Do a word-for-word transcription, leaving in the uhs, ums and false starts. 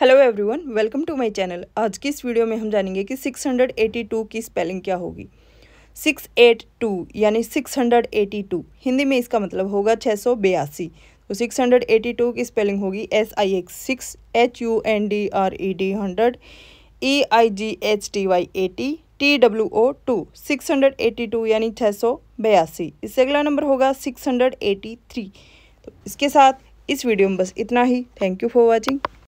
Hello everyone, welcome to my channel. आज की इस वीडियो में हम जानेंगे कि सिक्स एटी टू की स्पेलिंग क्या होगी। सिक्स एटी टू यानी सिक्स एटी टू हिंदी में इसका मतलब होगा छः सौ बयासी। तो सिक्स एटी टू की स्पेलिंग होगी S I X six H U N D R E D hundred E I G H T Y eighty T W O two six eighty two यानी छः सौ बयासी। इससे अगला नंबर होगा six eighty three. तो इसके साथ इस वीडियो में बस इतना ही। Thank you for watching.